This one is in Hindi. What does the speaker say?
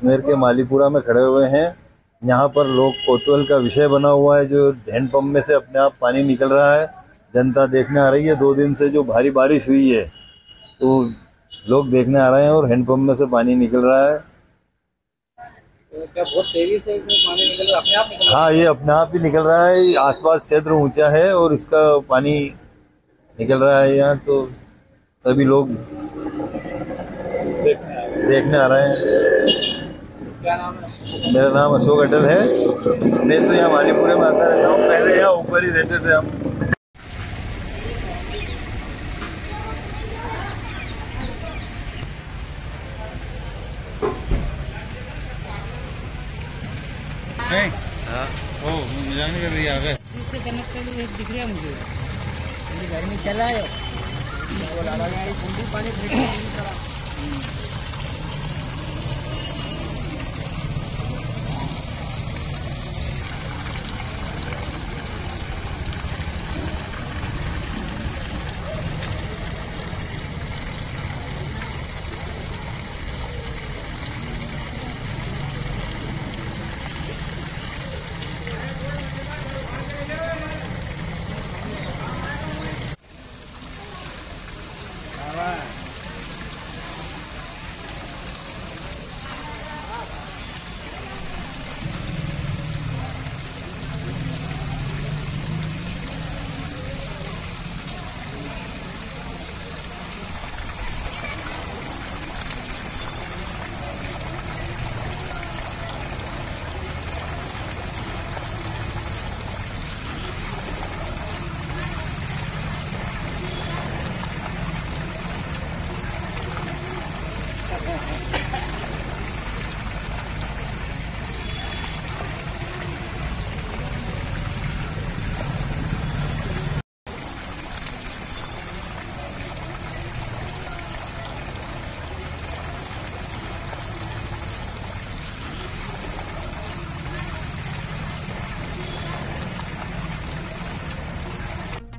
कश्मीर के मालीपुरा में खड़े हुए हैं। यहाँ पर लोग कौतूहल का विषय बना हुआ है। जो हैंडपम्प में से अपने आप पानी निकल रहा है, जनता देखने आ रही है। 2 दिन से जो भारी बारिश हुई है तो लोग देखने आ रहे हैं और हैंडपम्प में से पानी निकल रहा है। तो क्या बहुत तेजी से इसमें पानी निकल रहा है? अपने आप निकल रहा है? हाँ, ये अपने आप ही निकल रहा है। आसपास क्षेत्र ऊंचा है और इसका पानी निकल रहा है। यहाँ तो सभी लोग देखने आ रहे हैं। क्या नाम है? मेरा नाम अशोक अटल है। मैं तो यहाँ मालीपुरा में आता रहता हूँ। पहले यहाँ ऊपर ही रहते थे हम। ओ जाने कर रही है आगे। इससे कनेक्ट कर रही है, दिख रही है मुझे। मेरी घर में चला है वो लाला यार, कुंडी पानी फेंक रहा है।